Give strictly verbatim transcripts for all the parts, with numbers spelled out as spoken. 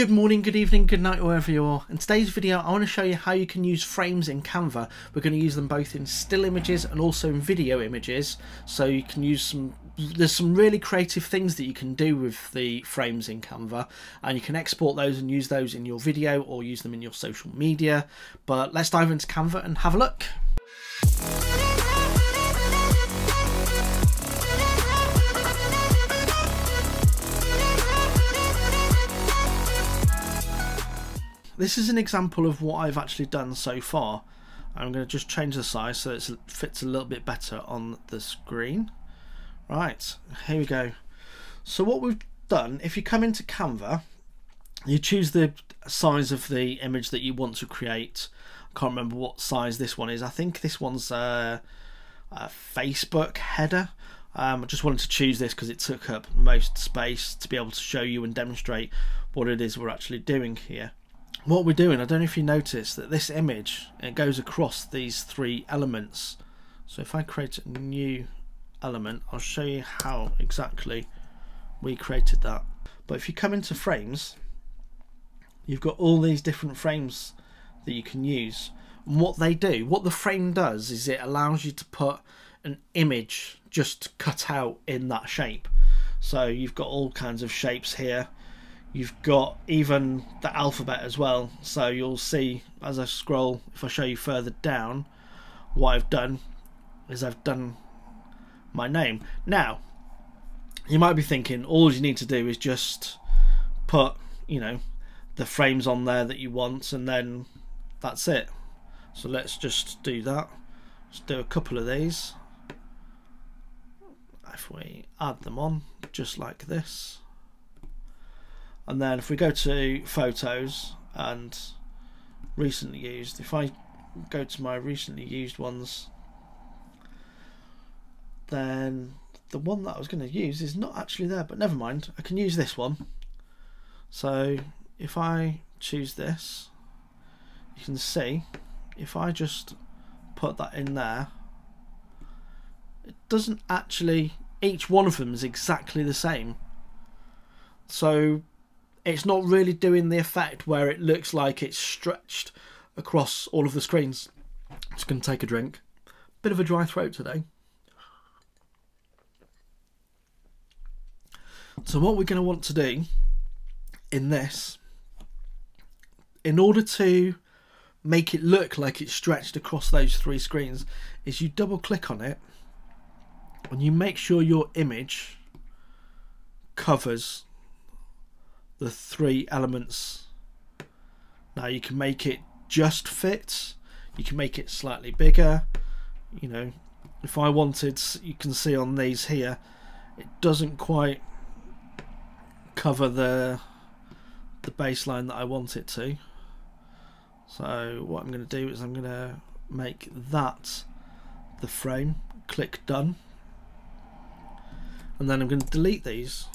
Good morning, good evening, good night, wherever you are. In today's video, I want to show you how you can use frames in Canva. We're going to use them both in still images and also in video images. So you can use some, there's some really creative things that you can do with the frames in Canva, and you can export those and use those in your video or use them in your social media. But let's dive into Canva and have a look. This is an example of what I've actually done so far. I'm going to just change the size so it fits a little bit better on the screen. Right, here we go. So what we've done, if you come into Canva, you choose the size of the image that you want to create. I can't remember what size this one is. I think this one's a, a Facebook header. Um, I just wanted to choose this because it took up most space to be able to show you and demonstrate what it is we're actually doing here. What we're doing, I don't know if you notice that this image, it goes across these three elements. So if I create a new element, I'll show you how exactly we created that. But if you come into frames, you've got all these different frames that you can use. And what they do, what the frame does, is it allows you to put an image just cut out in that shape. So you've got all kinds of shapes here. You've got even the alphabet as well, so you'll see as I scroll, if I show you further down, what I've done is I've done my name. Now, you might be thinking all you need to do is just put, you know, the frames on there that you want and then that's it. So let's just do that. Let's do a couple of these. If we add them on, just like this. And then if we go to photos and recently used, if I go to my recently used ones, then the one that I was going to use is not actually there, but never mind, I can use this one. So if I choose this, you can see if I just put that in there, it doesn't actually, each one of them is exactly the same. So it's not really doing the effect where it looks like it's stretched across all of the screens. Just going to take a drink. Bit of a dry throat today. So what we're going to want to do in this, in order to make it look like it's stretched across those three screens, is you double click on it and you make sure your image covers the three elements. Now you can make it just fit, you can make it slightly bigger, you know, if I wanted, you can see on these here, it doesn't quite cover the the baseline that I want it to. So what I'm going to do is I'm going to make that the frame, click done, and then I'm going to delete these.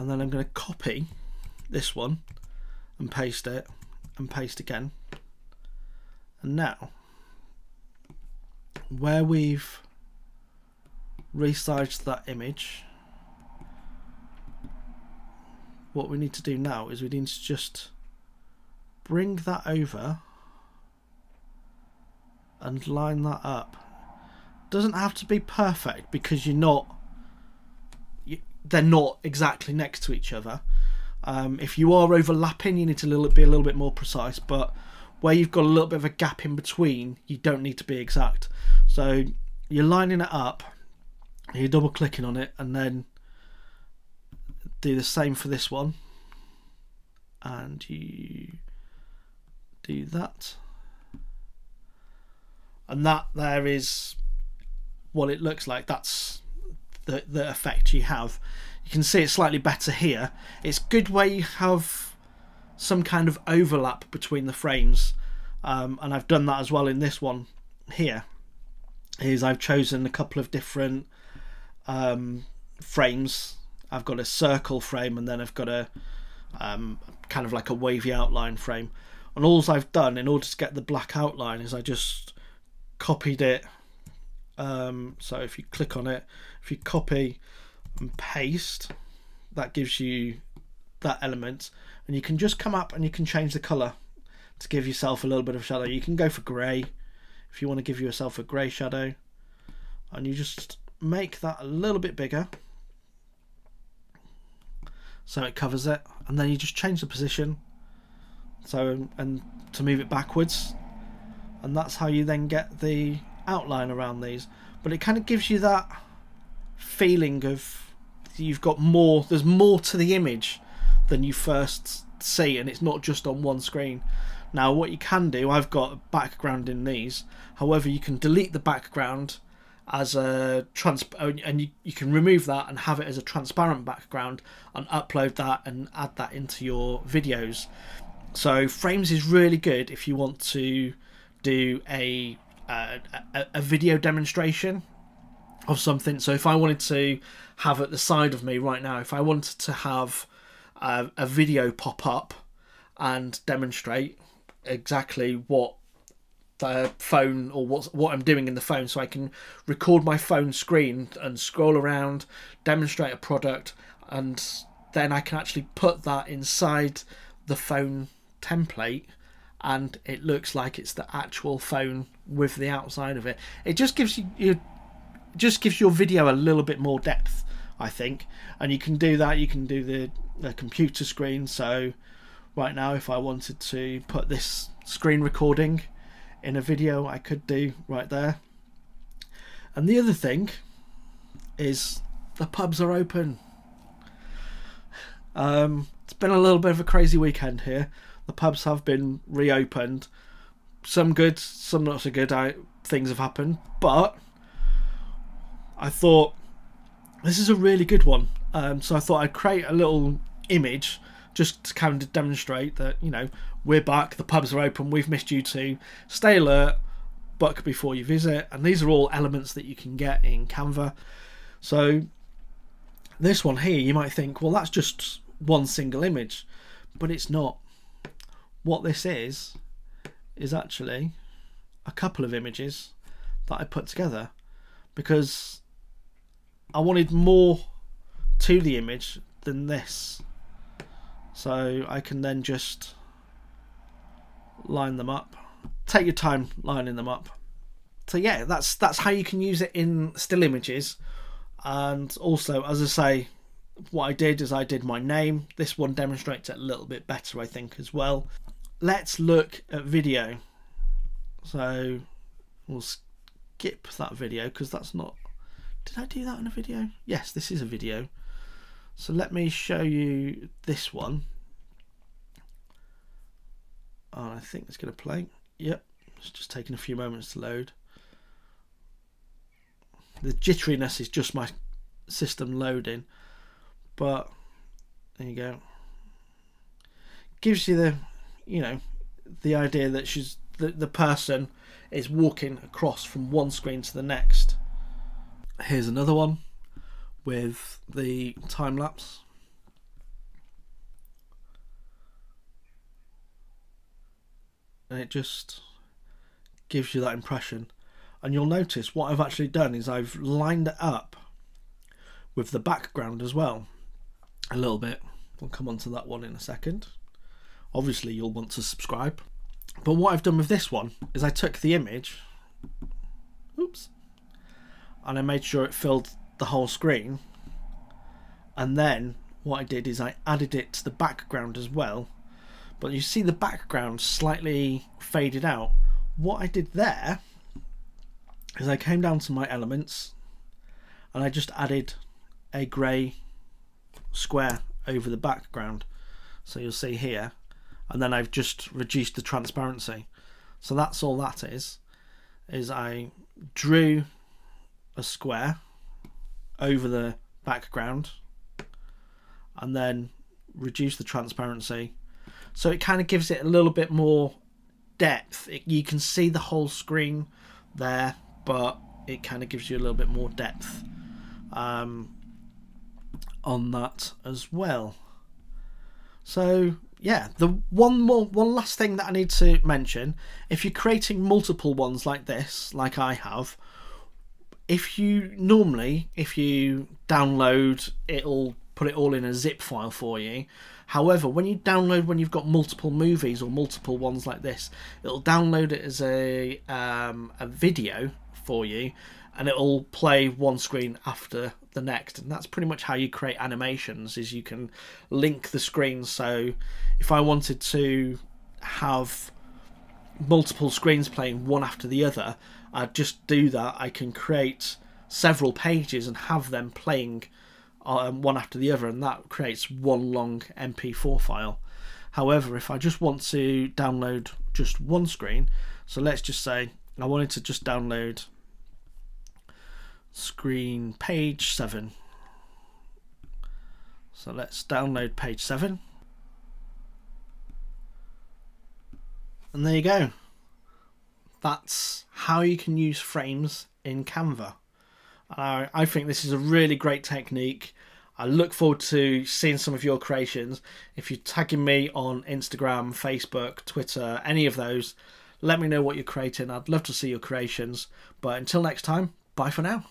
And then I'm going to copy this one and paste it and paste again. And now, where we've resized that image, what we need to do now is we need to just bring that over and line that up. Doesn't have to be perfect because you're not they're not exactly next to each other. Um, if you are overlapping, you need to little, be a little bit more precise, but where you've got a little bit of a gap in between, you don't need to be exact. So you're lining it up, you're double clicking on it, and then do the same for this one. And you do that. And that there is what it looks like. That's The, the effect you have. You can see it slightly better here. It's good where you have some kind of overlap between the frames, um, and I've done that as well in this one here. Is I've chosen a couple of different um, frames. I've got a circle frame and then I've got a um, kind of like a wavy outline frame, and all I've done in order to get the black outline is I just copied it. Um, so if you click on it, if you copy and paste that gives you that element, and you can just come up and you can change the color to give yourself a little bit of shadow. You can go for gray if you want to give yourself a gray shadow, and you just make that a little bit bigger so it covers it, and then you just change the position so and to move it backwards, and that's how you then get the outline around these. But it kind of gives you that feeling of you've got more, there's more to the image than you first see, and it's not just on one screen. Now what you can do, I've got a background in these, however you can delete the background as a trans and you, you can remove that and have it as a transparent background and upload that and add that into your videos. So Frames is really good if you want to do a uh, a, a video demonstration of something. So if I wanted to have at the side of me right now, if I wanted to have a, a video pop up and demonstrate exactly what the phone or what's, what I'm doing in the phone, so I can record my phone screen and scroll around, demonstrate a product, and then I can actually put that inside the phone template and it looks like it's the actual phone with the outside of it. It just gives you, you just gives your video a little bit more depth, I think. And you can do that, you can do the, the computer screen. So right now if I wanted to put this screen recording in a video, I could do right there. And the other thing is the pubs are open. Um, it's been a little bit of a crazy weekend here. The pubs have been reopened. Some good, some not so good. I, things have happened, but I thought this is a really good one. Um, so I thought I'd create a little image just to kind of demonstrate that, you know, we're back, the pubs are open, we've missed you too. Stay alert, book before you visit. And these are all elements that you can get in Canva. So this one here, you might think, well, that's just one single image, but it's not. What this is, is actually a couple of images that I put together because I wanted more to the image than this. So I can then just line them up. Take your time lining them up. So yeah, that's that's how you can use it in still images. And also, as I say, what I did is I did my name. This one demonstrates it a little bit better, I think, as well. Let's look at video. So we'll skip that video because that's not... Did I do that in a video? Yes, this is a video. So let me show you this one. Oh, I think it's going to play. Yep, it's just taking a few moments to load. The jitteriness is just my system loading, but there you go. Gives you the, you know, the idea that she's the, the person is walking across from one screen to the next. Here's another one with the time lapse. And it just gives you that impression. And you'll notice what I've actually done is I've lined it up with the background as well a little bit. We'll come on to that one in a second. Obviously you'll want to subscribe. But what I've done with this one is I took the image, oops, and I made sure it filled the whole screen, and then what I did is I added it to the background as well, but you see the background slightly faded out. What I did there is I came down to my elements and I just added a grey square over the background, so you'll see here, and then I've just reduced the transparency. So that's all that is, is I drew a square over the background and then reduce the transparency, so it kind of gives it a little bit more depth. It, you can see the whole screen there, but it kind of gives you a little bit more depth um, on that as well. So yeah, the one more one last thing that I need to mention, if you're creating multiple ones like this, like I have, if you normally, if you download, it'll put it all in a zip file for you. However, when you download, when you've got multiple movies or multiple ones like this, it'll download it as a, um, a video for you, and it'll play one screen after the next. And that's pretty much how you create animations, is you can link the screens. So if I wanted to have multiple screens playing one after the other, I'd just do that. I can create several pages and have them playing um, one after the other, and that creates one long M P four file. However, if I just want to download just one screen, so let's just say I wanted to just download screen page seven. So let's download page seven. And there you go. That's how you can use frames in Canva. Uh, I think this is a really great technique. I look forward to seeing some of your creations. If you're tagging me on Instagram, Facebook, Twitter, any of those, let me know what you're creating. I'd love to see your creations. But until next time, bye for now.